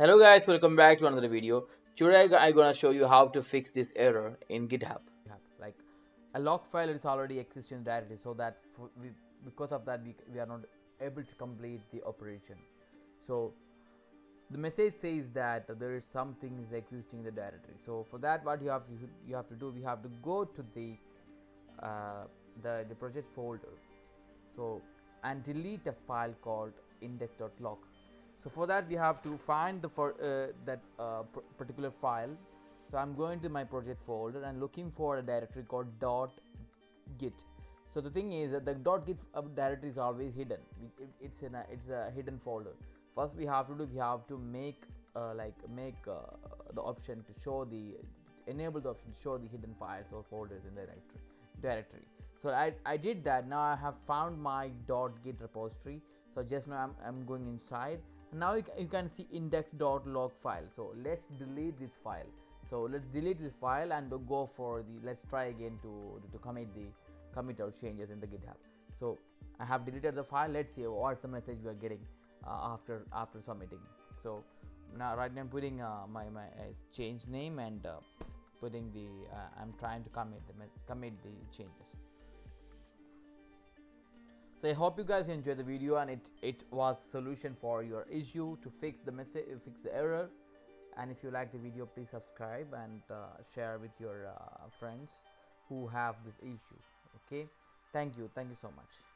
Hello guys, welcome back to another video. Today I'm gonna show you how to fix this error in GitHub. Like a log file is already existing directly, so that because of that we are not able to complete the operation. So the message says that there is some things existing in the directory. So for that, what you have to do, we have to go to the project folder. So and delete a file called index.lock. So for that we have to find that particular file. So I'm going to my project folder and looking for a directory called .git. So the thing is that the .git directory is always hidden. It's a hidden folder. First we have to make the option to show the hidden files or folders in the directory. So I did that. Now I have found my .git repository. So just now I'm going inside. Now you can see index.log file. So let's delete this file. So let's delete this file and go for the, let's try again to commit our changes in the GitHub. So I have deleted the file. Let's see what's the message we are getting after submitting. So now right now I'm putting my change name and putting the I'm trying to commit the changes. So I hope you guys enjoyed the video and it was solution for your issue to fix the error. And if you like the video, please subscribe and share with your friends who have this issue. Okay, thank you so much.